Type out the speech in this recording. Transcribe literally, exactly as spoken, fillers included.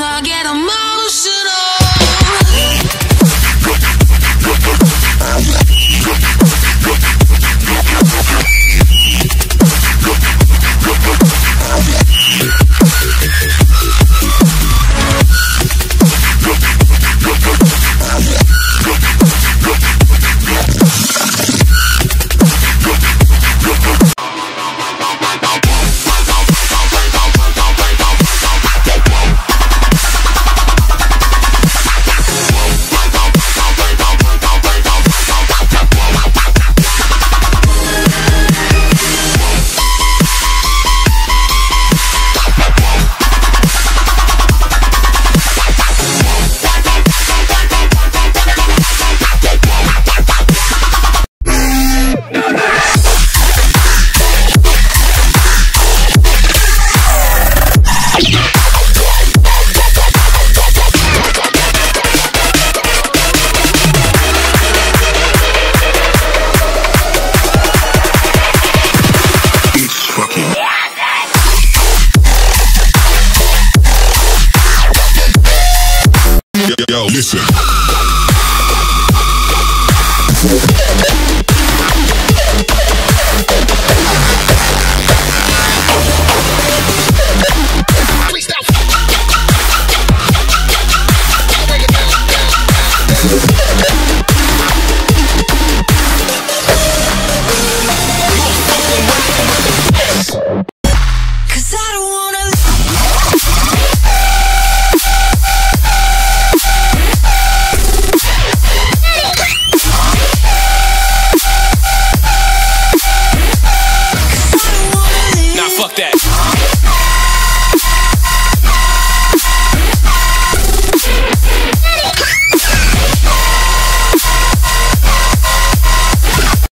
when I get emotional. Yo, listen.